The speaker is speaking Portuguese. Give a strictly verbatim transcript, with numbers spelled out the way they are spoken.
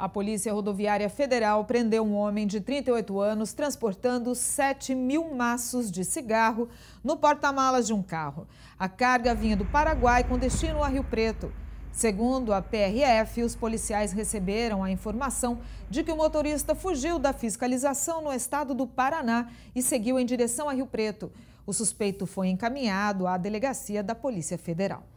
A Polícia Rodoviária Federal prendeu um homem de trinta e oito anos transportando sete mil maços de cigarro no porta-malas de um carro. A carga vinha do Paraguai com destino a Rio Preto. Segundo a P R F, os policiais receberam a informação de que o motorista fugiu da fiscalização no estado do Paraná e seguiu em direção a Rio Preto. O suspeito foi encaminhado à delegacia da Polícia Federal.